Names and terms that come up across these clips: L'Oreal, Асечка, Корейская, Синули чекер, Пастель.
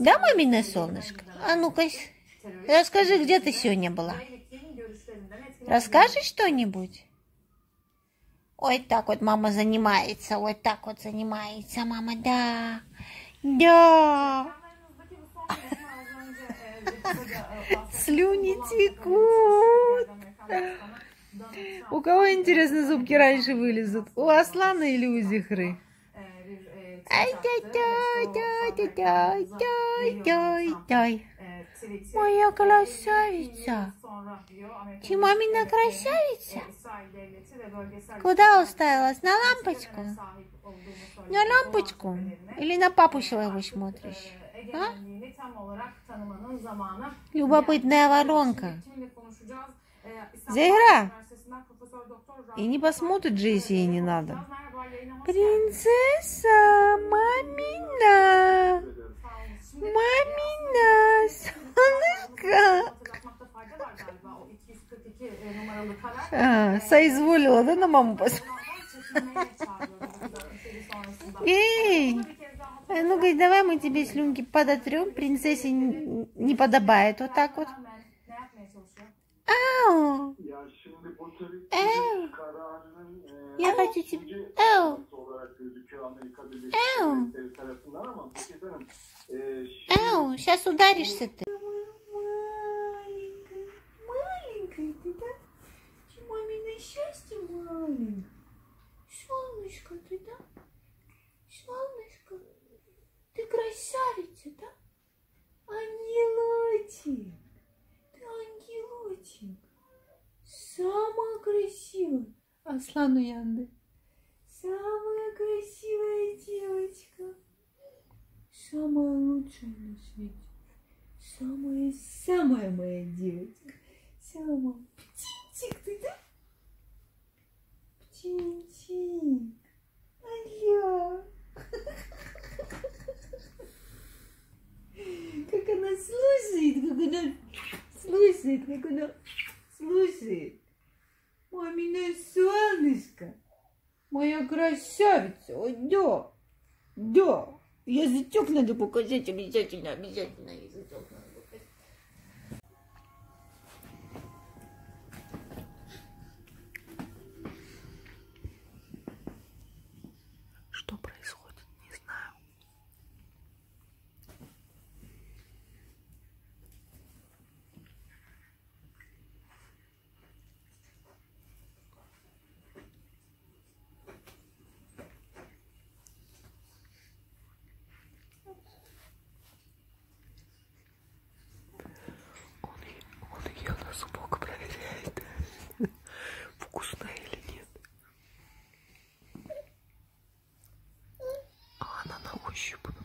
Да, маминое солнышко? А ну-ка, расскажи, где ты сегодня была? Расскажешь что-нибудь? Ой, так вот мама занимается, ой, так вот занимается мама, да, да. Слюни текут. У кого, интересно, зубки раньше вылезут? У Аслана или у Зихры? Ай-дай-дай-дай-дай-дай-дай-дай. Моя красавица. Ты мамина красавица? Куда уставилась? На лампочку? На лампочку? Или на папу своего смотришь? А? Любопытная воронка. Зайра! И не посмотрит же, если ей не надо. Принцесса, мамина, мамина, солнышко. Соизволила, да, на маму посмотреть? Эй, ну, говорит, давай мы тебе слюнки подотрем, принцессе не подобает вот так вот. Ау! Ау! Я хочу тебе... Ау! Ау! Ау! Сейчас ударишься ты. Маленькая, маленькая ты, да? Ты мамино счастье маленькое. Солнышко ты, да? Солнышко, ты красавица, да? Ангелочек. Ангелочек, самая красивая, Аслану Янды, самая красивая девочка, самая лучшая на свете, самая моя девочка, самая птенчик ты, да? Птенчик, а как она слушает, как она... Слушает, как она слушает. Маминое солнышко. Моя красавица. О, да. Да. Язычок надо показать обязательно. Обязательно язычок надо показать. Что происходит, не знаю.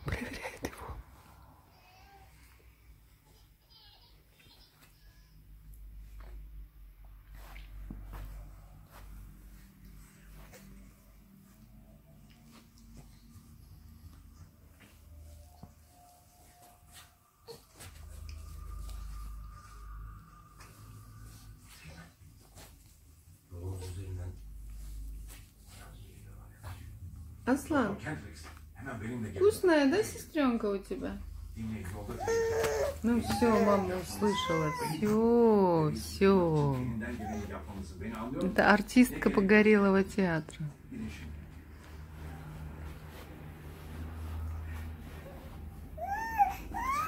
Проверяет его. Аслан. Вкусная, да, сестренка у тебя? Ну все, мама услышала. Все, все. Это артистка Погорелого театра.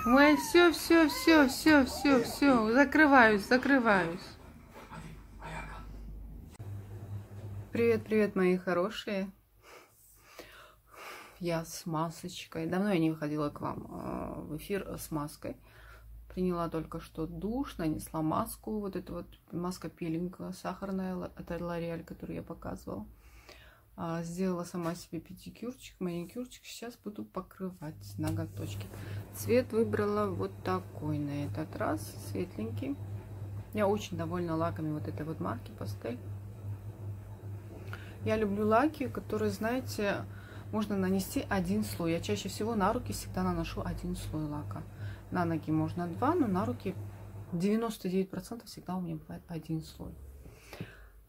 Ой, все, все, все, все, все, все. Закрываюсь, закрываюсь. Привет, привет, мои хорошие. Я с масочкой. Давно я не выходила к вам в эфир с маской. Приняла только что душ, нанесла маску. Вот эта вот маска пилинг сахарная. Это L'Oreal, которую я показывала. Сделала сама себе педикюрчик, маникюрчик. Сейчас буду покрывать ноготочки. Цвет выбрала вот такой на этот раз. Светленький. Я очень довольна лаками вот этой вот марки Пастель. Я люблю лаки, которые, знаете... Можно нанести один слой. Я чаще всего на руки всегда наношу один слой лака. На ноги можно два, но на руки 99% всегда у меня бывает один слой.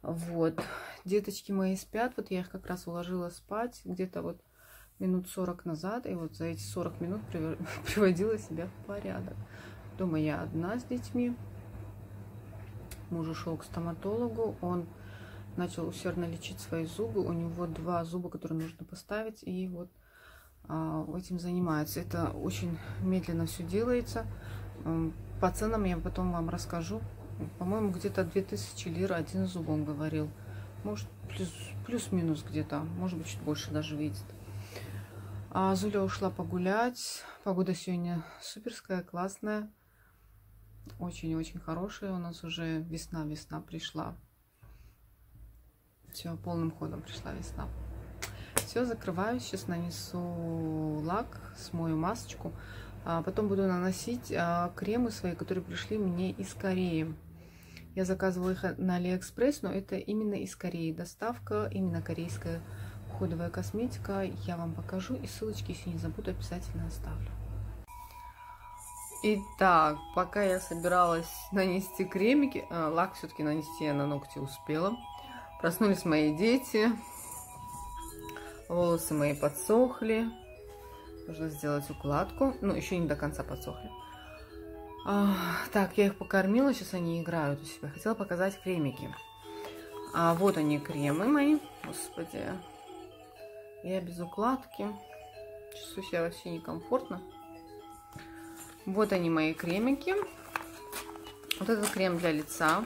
Вот. Деточки мои спят. Вот я их как раз уложила спать. Где-то вот минут 40 назад, и вот за эти 40 минут приводила себя в порядок. Дома я одна с детьми. Муж ушел к стоматологу, он начал усердно лечить свои зубы. У него 2 зуба, которые нужно поставить, и вот этим занимается. Это очень медленно все делается. По ценам я потом вам расскажу. По-моему, где-то 2000 лир 1 зуб, он говорил. Может, плюс-минус где-то. Может быть, чуть больше даже выйдет. А Зуля ушла погулять. Погода сегодня суперская, классная. Очень-очень хорошая. У нас уже весна пришла. Все, полным ходом пришла весна. Все, закрываю. Сейчас нанесу лак, смою масочку. Потом буду наносить кремы свои, которые пришли мне из Кореи. Я заказывала их на Алиэкспресс, но это именно из Кореи доставка, именно корейская уходовая косметика. Я вам покажу и ссылочки, если не забуду, обязательно оставлю. Итак, пока я собиралась нанести кремики, лак все-таки нанести я на ногти успела. Проснулись мои дети, волосы мои подсохли. Нужно сделать укладку. Ну, еще не до конца подсохли. Так, я их покормила. Сейчас они играют у себя. Хотела показать кремики. Вот они, кремы мои. Господи. Я без укладки. Чувствую себя вообще некомфортно. Вот они, мои кремики. Вот этот крем для лица.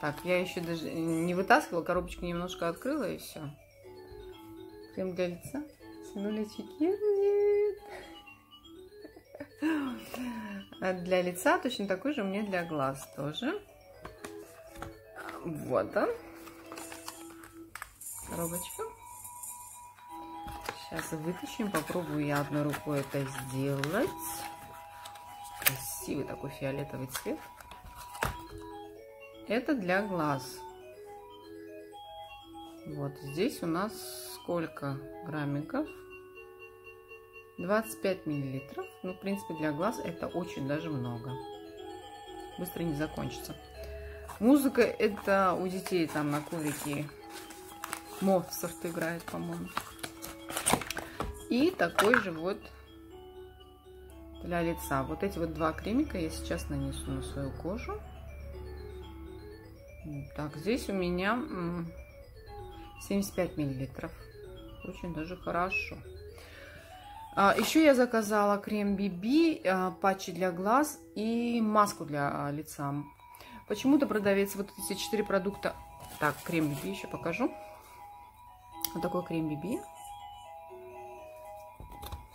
Так, я еще даже не вытаскивала. Коробочку немножко открыла и все. Крем для лица. Синули чекер. Для лица точно такой же мне для глаз тоже. Вот он. Коробочка. Сейчас вытащим. Попробую я одной рукой это сделать. Красивый такой фиолетовый цвет. Это для глаз. Вот здесь у нас сколько граммиков? 25 миллилитров. Ну, в принципе, для глаз это очень даже много. Быстро не закончится. Музыка это у детей там на коврике. Моцарт играет, по-моему. И такой же вот для лица. Вот эти вот 2 кремика я сейчас нанесу на свою кожу. Так, здесь у меня 75 миллилитров. Очень даже хорошо. Еще я заказала крем BB, патчи для глаз и маску для лица. Почему-то продавец вот эти 4 продукта... Так, крем BB еще покажу. Вот такой крем BB.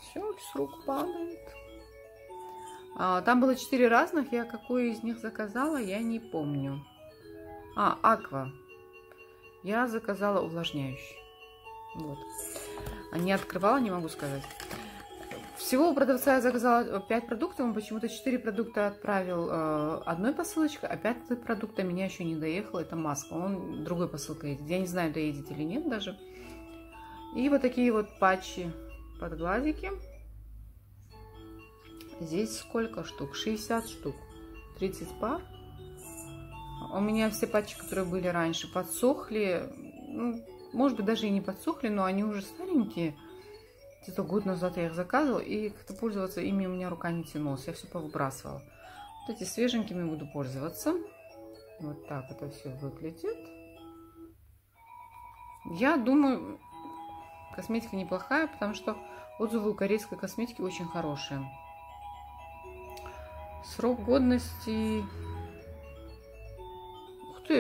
Все, с рук падает. Там было 4 разных. Я какую из них заказала, я не помню. Аква. Я заказала увлажняющий. Вот. Не открывала, не могу сказать. Всего у продавца я заказала 5 продуктов, он почему-то 4 продукта отправил одной посылочкой, а 5-й продукт меня еще не доехал, это маска. Он другой посылкой едет. Я не знаю, доедет или нет даже. И вот такие вот патчи под глазики. Здесь сколько штук? 60 штук. 30 пар. У меня все патчи, которые были раньше, подсохли. Ну, может быть, даже и не подсохли, но они уже старенькие. Где-то год назад я их заказывала, и как-то пользоваться ими у меня рука не тянулась. Я все повыбрасывала. Вот эти свеженькими буду пользоваться. Вот так это все выглядит. Я думаю, косметика неплохая, потому что отзывы у корейской косметики очень хорошие. Срок годности...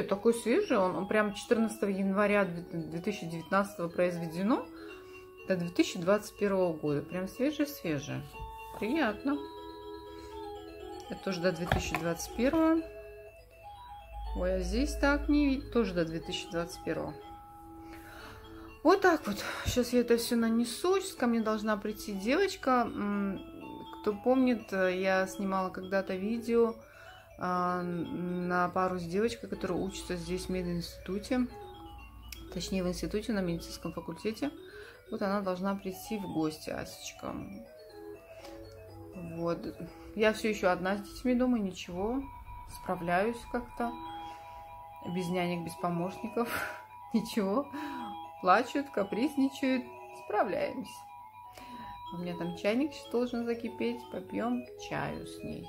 такой свежий, он прям 14 января 2019 произведено до 2021 года. Прям свежий-свежий. Приятно. Это тоже до 2021. Ой, а здесь так не видно. Тоже до 2021. Вот так вот. Сейчас я это все нанесу. Сейчас ко мне должна прийти девочка. Кто помнит, я снимала когда-то видео на пару с девочкой, которая учится здесь в мединституте, точнее в институте на медицинском факультете. Вот она должна прийти в гости, Асечка. Вот. Я все еще одна с детьми дома, ничего, справляюсь как-то. Без нянек, без помощников, ничего. Плачут, капризничают. справляемся. У меня там чайник должен закипеть, попьем чаю с ней.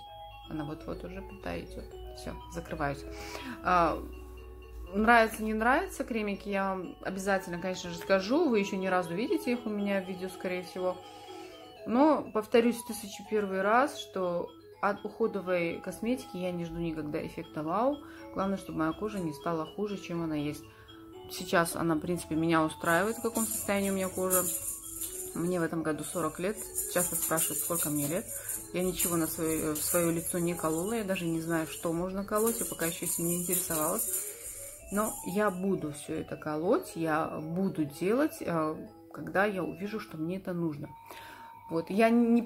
Она вот-вот уже подойдет. Все, закрываюсь. Нравится, не нравится кремики, я вам обязательно, конечно же, скажу. Вы еще ни разу видите их у меня в видео, скорее всего. Но повторюсь 1001 раз, что от уходовой косметики я не жду никогда эффекта вау. Главное, чтобы моя кожа не стала хуже, чем она есть. Сейчас она, в принципе, меня устраивает, в каком состоянии у меня кожа. Мне в этом году 40 лет. Часто спрашивают, сколько мне лет. Я ничего на свое лицо не колола. Я даже не знаю, что можно колоть. Я пока еще этим не интересовалась. Но я буду все это колоть. Я буду делать, когда я увижу, что мне это нужно. Вот. Я не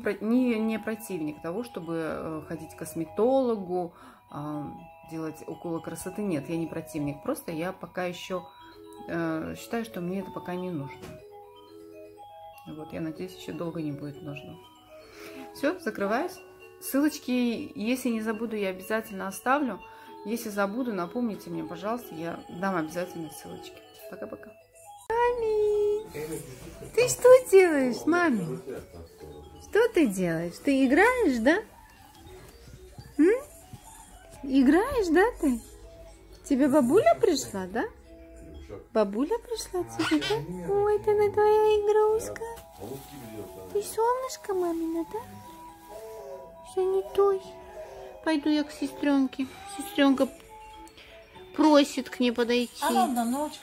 противник того, чтобы ходить к косметологу, делать уколы красоты. Нет, я не противник. Просто я пока еще считаю, что мне это пока не нужно. Вот, я надеюсь, еще долго не будет нужно. Все, закрываюсь. Ссылочки, если не забуду, я обязательно оставлю. Если забуду, напомните мне, пожалуйста, я дам обязательно ссылочки. Пока-пока. Мами! Ты что делаешь, мами? Что ты делаешь? Ты играешь, да? Играешь, да, ты? Тебе бабуля пришла, да? Бабуля пришла тебе, да? Ой, это на твоя игрушка. Ты солнышко мамина, да? Занятой. Пойду я к сестренке. Сестренка просит к ней подойти.